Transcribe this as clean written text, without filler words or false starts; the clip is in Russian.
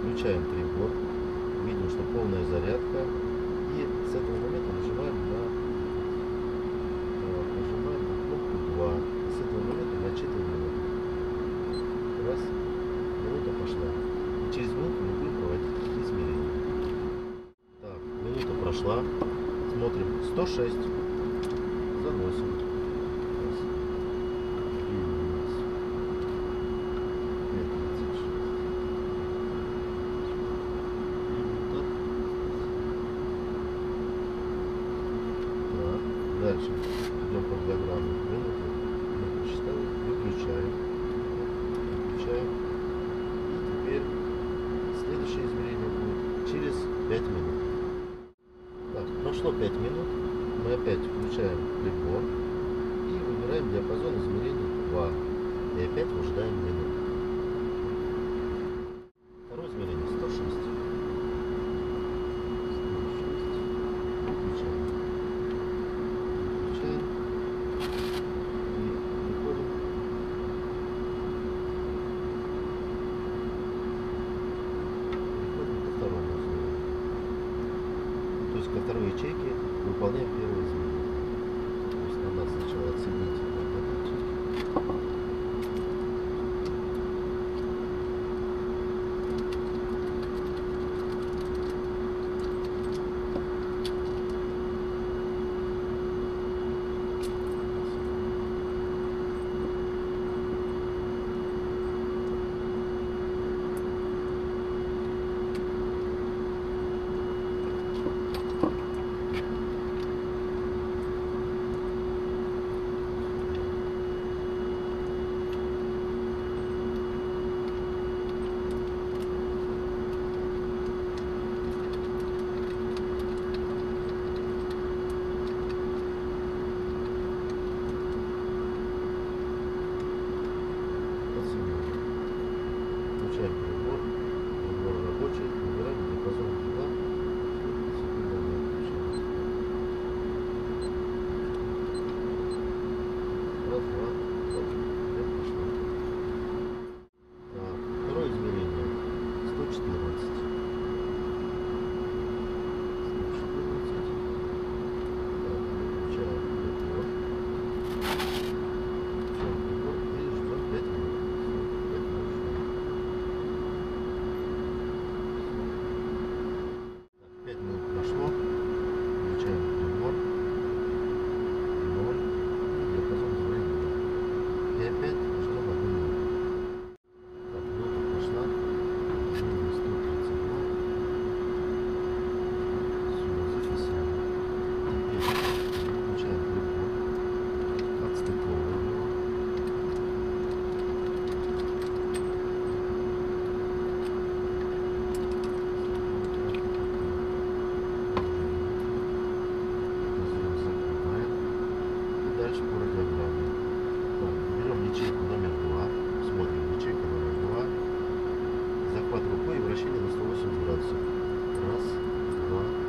Включаем прибор, видим, что полная зарядка, и с этого момента нажимаем на кнопку 2, и с этого момента начитываем минуту. Раз, минута пошла, и через минуту мы будем проводить измерения. Так, минута прошла, смотрим, 106, заносим. Дальше идем по диаграмме. Минуту мы посчитали, выключаем. И теперь следующее измерение будет через 5 минут. Так, прошло 5 минут. Мы опять включаем прибор и выбираем диапазон измерений 2. И опять выжидаем минуту. Второе измерение 106. Ко второй ячейке выполняем первое изменение. То есть надо сначала отсоединить вот эту Под рукой и вращение на 180 градусов. Раз, два,